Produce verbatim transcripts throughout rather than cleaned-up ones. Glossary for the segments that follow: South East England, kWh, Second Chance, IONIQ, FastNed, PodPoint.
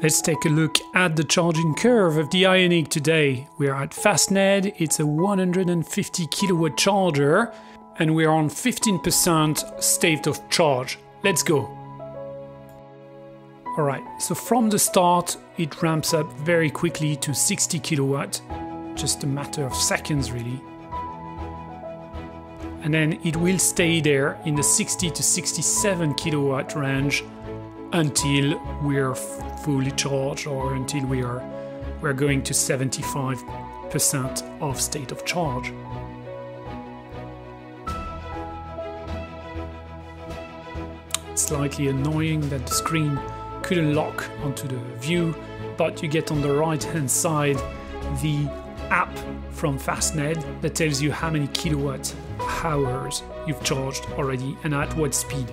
Let's take a look at the charging curve of the IONIQ today. We are at FastNed, it's a one hundred fifty kilowatt charger, and we are on fifteen percent state of charge. Let's go! Alright, so from the start, it ramps up very quickly to sixty kilowatt, just a matter of seconds really. And then it will stay there in the sixty to sixty-seven kilowatt range until we're fully charged, or until we are we're going to seventy-five percent of state of charge. It's slightly annoying that the screen couldn't lock onto the view, but you get on the right hand side the app from FastNed that tells you how many kilowatt hours you've charged already and at what speed.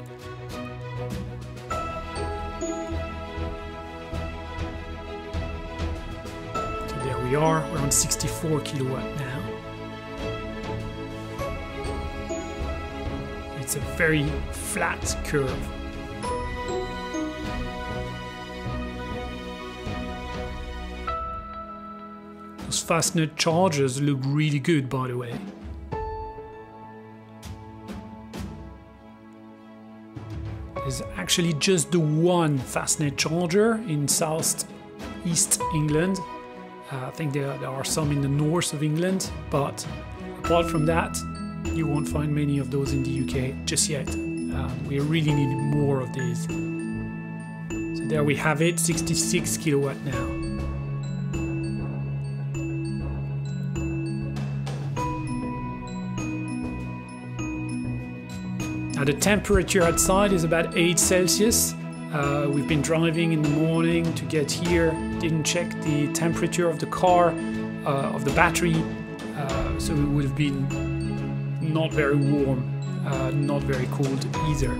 So there we are, we're on sixty-four kilowatt now. It's a very flat curve. Those FastNed chargers look really good, by the way. There's actually just the one FastNed charger in South East England. Uh, I think there, there are some in the north of England, but apart from that, you won't find many of those in the U K just yet. Uh, we really need more of these. So there we have it, sixty-six kilowatt now. Now the temperature outside is about eight Celsius. Uh, we've been driving in the morning to get here, didn't check the temperature of the car, uh, of the battery, uh, so it would have been not very warm, uh, not very cold either.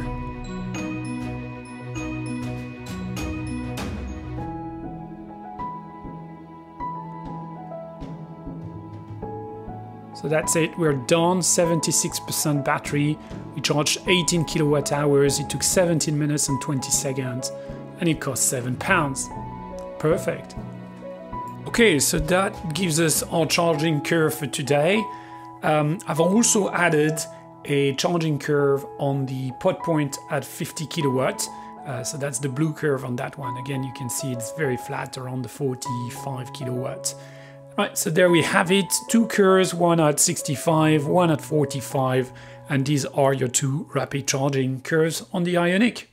So that's it, we're done, seventy-six percent battery. We charged eighteen kilowatt hours, it took seventeen minutes and twenty seconds, and it cost seven pounds. Perfect. Okay, so that gives us our charging curve for today. Um, I've also added a charging curve on the PodPoint at fifty kilowatt. Uh, so that's the blue curve on that one. Again, you can see it's very flat, around the forty-five kilowatt. Right, so there we have it, two curves, one at sixty-five, one at forty-five, and these are your two rapid charging curves on the IONIQ.